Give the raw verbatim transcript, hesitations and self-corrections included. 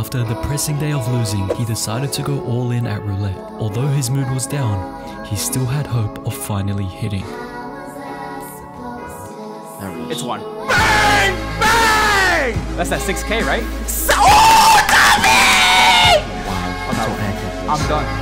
After the pressing day of losing, he decided to go all in at roulette. Although his mood was down, he still had hope of finally hitting. It's one. Bang! Bang! That's that six K, right? So oh, Tommy! Wow. Oh, I'm done.